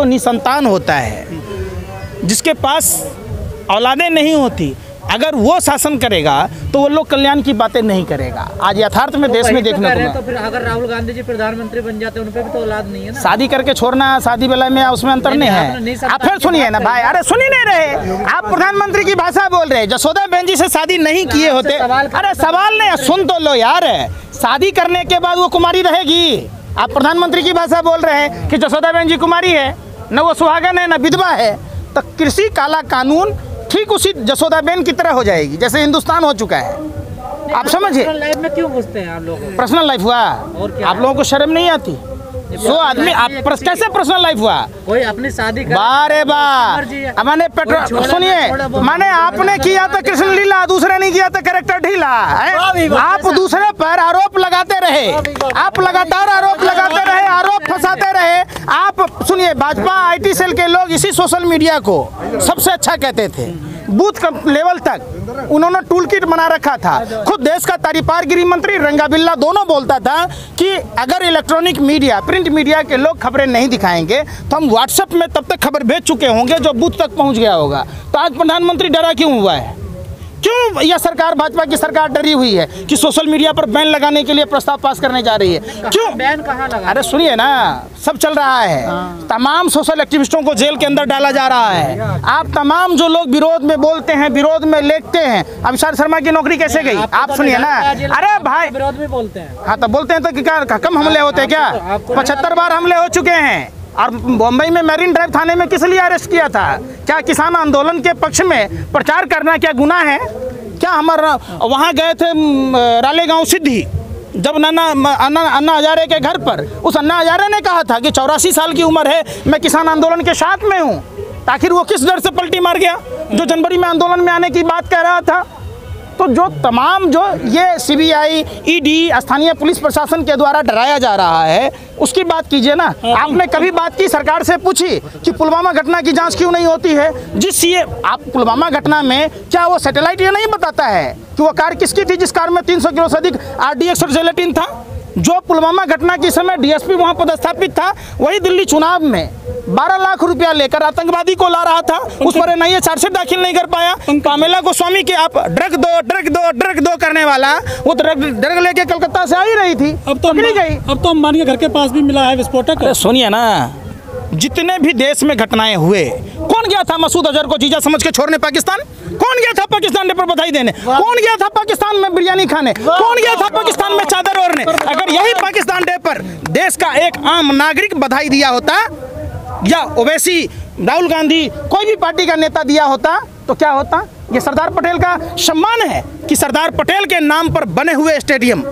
जो निसंतान होता है, जिसके पास औलादें नहीं होती, अगर वो शासन करेगा तो वो लोग कल्याण की बातें नहीं करेगा। आज यथार्थ में देश में देखने को मिला। तो फिर अगर राहुल गांधी जी प्रधानमंत्री बन जाते हैं, उन पे भी तो औलाद नहीं है ना। शादी करके छोड़ना, शादी बेला में उसमें अंतर नहीं है। आप फिर सुनिए ना भाई, अरे सुन ही नहीं रहे आप, प्रधानमंत्री की भाषा बोल रहे। जशोदाबेन जी से शादी नहीं किए होते, अरे सवाल नहीं, सुन तो लो यार। शादी करने के बाद वो कुमारी रहेगी। आप प्रधानमंत्री की भाषा बोल रहे हैं कि जशोदाबेन जी कुमारी है, न वो सुहागन है, न विधवा है। तो कृषि काला कानून ठीक उसी जशोदाबेन की तरह हो जाएगी जैसे हिंदुस्तान हो चुका है। आप समझिए पर्सनल लाइफ में क्यों घुसते हैं आप लोग? पर्सनल लाइफ हुआ आप लोगों को शर्म नहीं आती? सो आदमी आप कैसे पर्सनल लाइफ हुआ? कोई अपनी शादी बारे बार मैंने पेट्रोल, सुनिए मैंने, आपने किया तो कृष्ण लीला, दूसरे नहीं किया तो कैरेक्टर ढीला है। आप दूसरे पर आरोप लगाते रहे, आप लगातार आरोप लगाते रहे, आरोप फंसाते रहे। आप सुनिए, भाजपा आईटी सेल के लोग इसी सोशल मीडिया को सबसे अच्छा कहते थे। बूथ लेवल तक उन्होंने टूल किट बना रखा था। खुद देश का तारीपार गृह मंत्री रंगाबिल्ला दोनों बोलता था कि अगर इलेक्ट्रॉनिक मीडिया, प्रिंट मीडिया के लोग खबरें नहीं दिखाएंगे तो हम व्हाट्सएप में तब तक खबर भेज चुके होंगे जो बूथ तक पहुंच गया होगा। तो आज प्रधानमंत्री डरा क्यों हुआ है? क्यों यह सरकार, भाजपा की सरकार डरी हुई है कि सोशल मीडिया पर बैन लगाने के लिए प्रस्ताव पास करने जा रही है? क्यों बैन कहाँ लगा? अरे सुनिए ना, सब चल रहा है। तमाम सोशल एक्टिविस्टों को जेल के अंदर डाला जा रहा है। आप तमाम जो लोग विरोध में बोलते हैं, विरोध में लेखते हैं, अभिषेक शर्मा की नौकरी कैसे गई? आप सुनिए ना, अरे भाई विरोध में बोलते हैं, हाँ तो बोलते हैं तो क्या कम हमले होते हैं क्या? 75 बार हमले हो चुके हैं। और बम्बई में मरीन ड्राइव थाने में किस लिए अरेस्ट किया था? क्या किसान आंदोलन के पक्ष में प्रचार करना क्या गुनाह है? क्या हमारा वहाँ गए थे रालेगांव सिद्धि, जब अन्ना हजारे के घर पर उस अन्ना हजारे ने कहा था कि 84 साल की उम्र है, मैं किसान आंदोलन के साथ में हूँ। आखिर वो किस डर से पलटी मार गया जो जनवरी में आंदोलन में आने की बात कह रहा था? तो जो तमाम जो ये सीबीआई, ईडी, स्थानीय पुलिस प्रशासन के द्वारा डराया जा रहा है, उसकी बात कीजिए ना। आपने कभी बात की, सरकार से पूछी कि पुलवामा घटना की जांच क्यों नहीं होती है? जिस ये आप पुलवामा घटना में क्या वो सैटेलाइट ये नहीं बताता है कि वो कार किसकी थी जिस कार में 300 किलो से अधिक आरडीएक्स और जेलेटिन था? जो पुलवामा घटना के समय डीएसपी वहाँ पदस्थापित था, वही दिल्ली चुनाव में 12 लाख रुपया लेकर आतंकवादी को ला रहा था, उस पर एनआईए चार्जशीट दाखिल नहीं कर पाया। कामेला गोस्वामी के आप ड्रग दो करने वाला, वो तो ड्रग लेके कलकत्ता से आ ही रही थी, अब तो नहीं गई। अब तो अंबानी के घर के पास भी मिला है विस्फोटक। सुनिए ना, जितने भी देश में घटनाएं हुए, कौन गया था मसूद अजहर को जीजा समझ के छोड़ने पाकिस्तान? कौन गया था पाकिस्तान डे पर बधाई देने? कौन गया था पाकिस्तान में बिरयानी खाने? कौन गया था पाकिस्तान में चादर ओढ़ने? अगर यही पाकिस्तान डे पर देश का एक आम नागरिक बधाई दिया होता, या ओवैसी, राहुल गांधी, कोई भी पार्टी का नेता दिया होता, तो क्या होता? ये सरदार पटेल का सम्मान है कि सरदार पटेल के नाम पर बने हुए स्टेडियम,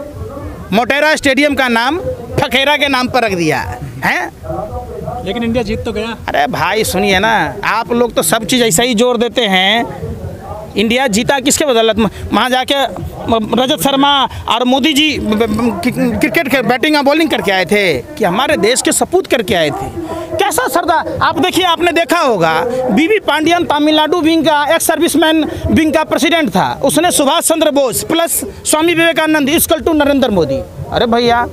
मोटेरा स्टेडियम का नाम फखेरा के नाम पर रख दिया है, लेकिन इंडिया जीत तो गया। अरे भाई सुनिए ना, आप लोग तो सब चीज़ ऐसा ही जोर देते हैं। इंडिया जीता किसके बदौलत? वहाँ जाके रजत शर्मा और मोदी जी क्रिकेट बैटिंग और बॉलिंग करके आए थे कि हमारे देश के सपूत करके आए थे। कैसा सरदार, आप देखिए, आपने देखा होगा बीवी पांडियन तमिलनाडु विंग का एक्स सर्विसमैन विंग का प्रेसिडेंट था, उसने Subhash Chandra Bose plus Swami Vivekananda equal to Narendra Modi. अरे भैया,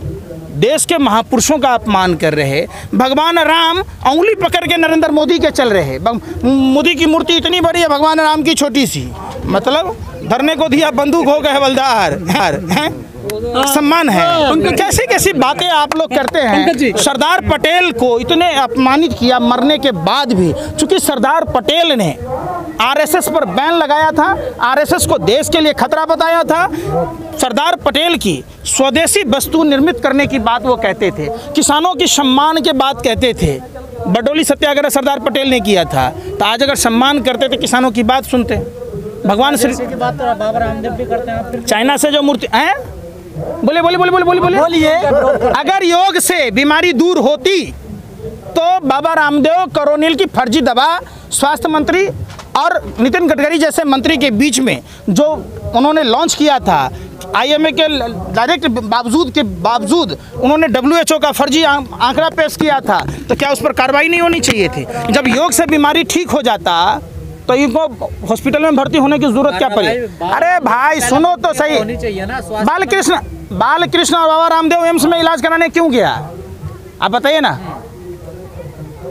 देश के महापुरुषों का अपमान कर रहे, भगवान राम उंगली पकड़ के नरेंद्र मोदी के चल रहे, मोदी की मूर्ति इतनी बड़ी है, भगवान राम की छोटी सी, मतलब धरने को दिया बंदूक हो गए हवलदार हैं। सम्मान है, कैसी कैसी बातें आप लोग करते हैं। सरदार पटेल को इतने अपमानित किया मरने के बाद भी, चूँकि सरदार पटेल ने आरएसएस पर बैन लगाया था, आरएसएस को देश के लिए खतरा बताया था। सरदार पटेल की स्वदेशी वस्तु निर्मित करने की बात वो कहते थे, किसानों के सम्मान के बात कहते थे। बडोली सत्याग्रह सरदार पटेल ने किया था, तो आज अगर सम्मान करते थे, किसानों की बात सुनते। भगवान श्री की बात तो बाबा रामदेव भी करते हैं। चाइना से जो मूर्ति हैं, बोले बोले बोले बोले बोले बोलिए, अगर योग से बीमारी दूर होती तो बाबा रामदेव कोरोनिल की फर्जी दवा स्वास्थ्य मंत्री और नितिन गडकरी जैसे मंत्री के बीच में जो उन्होंने लॉन्च किया था, आईएमए के डायरेक्ट बावजूद उन्होंने WHO का फर्जी आंकड़ा पेश किया था, तो क्या उस पर कार्रवाई नहीं होनी चाहिए थी? जब योग से बीमारी ठीक हो जाता तो इनको हॉस्पिटल में भर्ती होने की जरूरत क्या पड़ी? अरे भाई सुनो तो सही, बालकृष्ण और बाबा रामदेव एम्स में इलाज कराने क्यों गया? आप बताइए ना,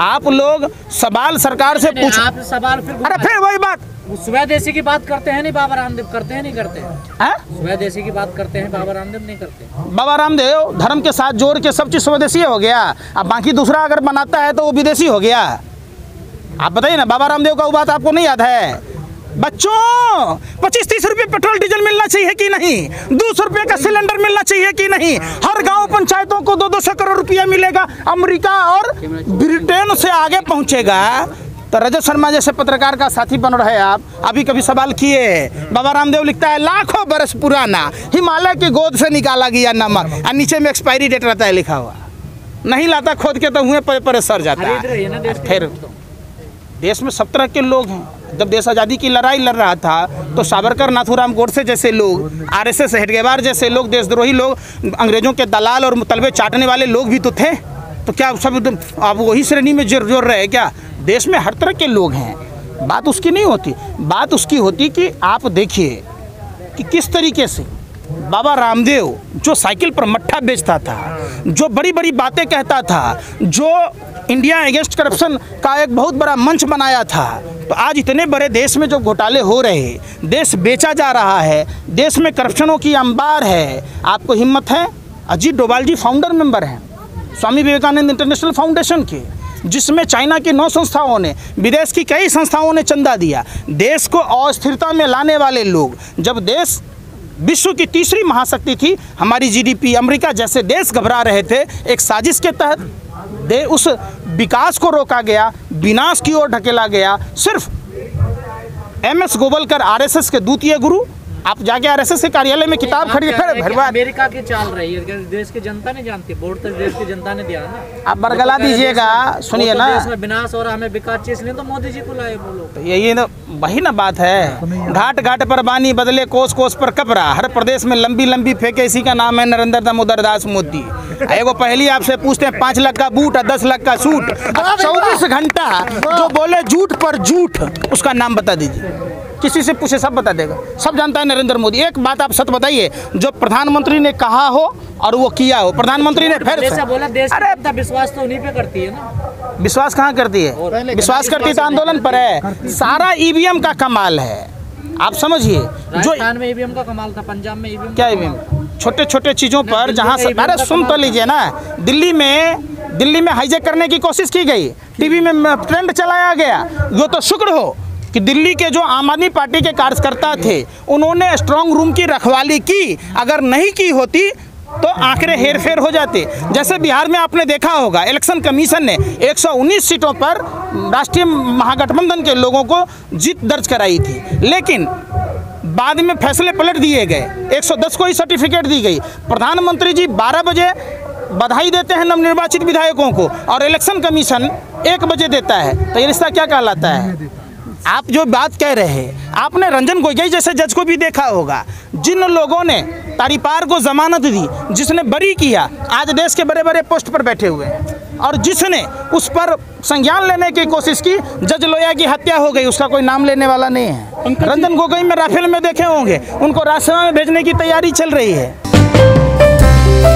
आप लोग सवाल सरकार से पूछ, आप सवाल फिर, अरे फिर वही बात, स्वदेशी की बात करते हैं नहीं बाबा रामदेव, करते हैं नहीं करते हैं, स्वदेशी की बात करते हैं बाबा रामदेव, नहीं करते। बाबा रामदेव धर्म के साथ जोड़ के सब चीज स्वदेशी हो गया, अब बाकी दूसरा अगर बनाता है तो वो विदेशी हो गया। आप बताइए ना बाबा रामदेव का वो बात आपको नहीं याद है? बच्चों 25-30 रुपये पेट्रोल डीजल मिलना चाहिए कि नहीं, 200 रुपये का सिलेंडर मिलना चाहिए कि नहीं, हर गाँव पंचायतों को 200-200 करोड़ रुपया मिलेगा, अमेरिका और ब्रिटेन से आगे पहुँचेगा। तो रजत शर्मा जैसे पत्रकार का साथी बन रहे आप। अभी कभी सवाल किए बाबा रामदेव लिखता है लाखों बरस पुराना हिमालय की गोद से निकाला गया नमक, और नीचे में एक्सपायरी डेट रहता है लिखा हुआ, नहीं लाता खोद के तो हुए पर सर जाता है। फिर देश में 17 के लोग हैं, जब देश आज़ादी की लड़ाई लड़ रहा था तो सावरकर, नाथुराम गौड़ से जैसे लोग, आरएसएस हरगेवार जैसे लोग, देशद्रोही लोग, अंग्रेजों के दलाल और मुतलबे चाटने वाले लोग भी तो थे। तो क्या सब एकदम आप वही श्रेणी में जोड़ रहे हैं क्या? देश में हर तरह के लोग हैं, बात उसकी नहीं होती, बात उसकी होती कि आप देखिए कि किस तरीके से बाबा रामदेव जो साइकिल पर मट्ठा बेचता था, जो बड़ी बड़ी बातें कहता था, जो इंडिया अगेंस्ट करप्शन का एक बहुत बड़ा मंच बनाया था, तो आज इतने बड़े देश में जो घोटाले हो रहे, देश बेचा जा रहा है, देश में करप्शनों की अंबार है, आपको हिम्मत है? अजीत डोभाल जी फाउंडर मेंबर हैं स्वामी विवेकानंद इंटरनेशनल फाउंडेशन के, जिसमें चाइना की 9 संस्थाओं ने, विदेश की कई संस्थाओं ने चंदा दिया। देश को अस्थिरता में लाने वाले लोग, जब देश विश्व की 3री महाशक्ति थी, हमारी जीडीपी, अमेरिका जैसे देश घबरा रहे थे, एक साजिश के तहत उस विकास को रोका गया, विनाश की ओर ढकेला गया। सिर्फ MS गोवलकर, RSS के द्वितीय गुरु, आप जाके RSS के कार्यालय में किताब खरीद कर, अमेरिका की चाल रही है, देश की जनता ने जानती, वोट तो देश की जनता ने दिया ना, आप बरगला दीजिएगा। सुनिए ना, देश में विनाश और हमें विकास चीज नहीं, तो मोदी जी को लाए बोलो, यही ना, वही ना बात है। घाट घाट पर बानी बदले, कोस कोस पर कपड़ा, हर प्रदेश में लंबी लंबी फेंके, इसी का नाम है नरेंद्र दामोदर दास मोदी। एगो पहली आपसे पूछते हैं 5 लाख का बूट और 10 लाख का सूट, 24 घंटा जो बोले झूठ पर झूठ, उसका नाम बता दीजिए, किसी से पूछे सब बता देगा, सब जानता है नरेंद्र मोदी। एक बात आप सच बताइए, जो प्रधानमंत्री ने कहा हो और वो किया हो, प्रधानमंत्री ने फिर से बोला, अरे विश्वास तो उन्हीं पे करती है ना, विश्वास कहाँ करती है, विश्वास करती तो आंदोलन पर है। सारा EVM का कमाल है, आप समझिए, राजस्थान में EVM का कमाल था, पंजाब में EVM क्या, EVM छोटे छोटे चीज़ों पर जहाँ से, अरे सुन तो लीजिए ना, दिल्ली में हाईजेक करने की कोशिश की गई, TV में ट्रेंड चलाया गया। वो तो शुक्र हो कि दिल्ली के जो आम आदमी पार्टी के कार्यकर्ता थे, उन्होंने स्ट्रांग रूम की रखवाली की, अगर नहीं की होती तो आंकड़े हेरफेर हो जाते। जैसे बिहार में आपने देखा होगा, इलेक्शन कमीशन ने 119 सीटों पर राष्ट्रीय महागठबंधन के लोगों को जीत दर्ज कराई थी, लेकिन बाद में फैसले पलट दिए गए, 110 को ही सर्टिफिकेट दी गई। प्रधानमंत्री जी 12 बजे बधाई देते हैं नवनिर्वाचित विधायकों को, और इलेक्शन कमीशन 1 बजे देता है, तो ये रिश्ता क्या कहलाता है? आप जो बात कह रहे हैं, आपने रंजन गोगोई जैसे जज को भी देखा होगा, जिन लोगों ने तारीपार को जमानत दी, जिसने बरी किया, आज देश के बड़े बड़े पोस्ट पर बैठे हुए हैं, और जिसने उस पर संज्ञान लेने की कोशिश की, जज लोया की हत्या हो गई, उसका कोई नाम लेने वाला नहीं है। रंजन गोगोई में राफेल में देखे होंगे, उनको राज्यसभा में भेजने की तैयारी चल रही है।